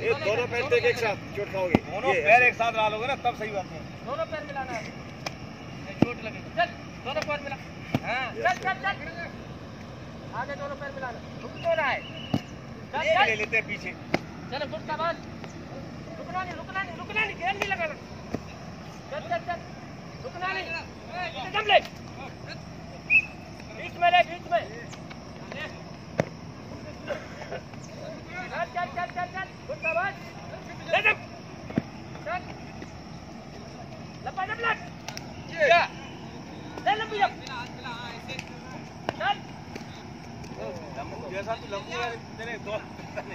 ये दोनों पैर देख एक साथ चोट खाओगे, दोनों पैर एक साथ डालोगे ना तब सही बात है। दोनों पैर मिलाना है, चोट लगेगी। चल दोनों पैर मिला, हाँ चल चल चल आगे, दोनों पैर मिलाना। रुक तो रहा है, चल ले लेते हैं पीछे। चलो गुड शाबाश, रुकना नहीं रुकना नहीं रुकना नहीं, गेंद नहीं लगाना। चल चल चल रुकना नहीं, एकदम ले बीच में, ले बीच में। चल चल चल चल चल गुड शाबाश, ले दम चल लपा दम लग जा, ले लपी दम चल। जैसा तू लपू यार तेरे दोस्त।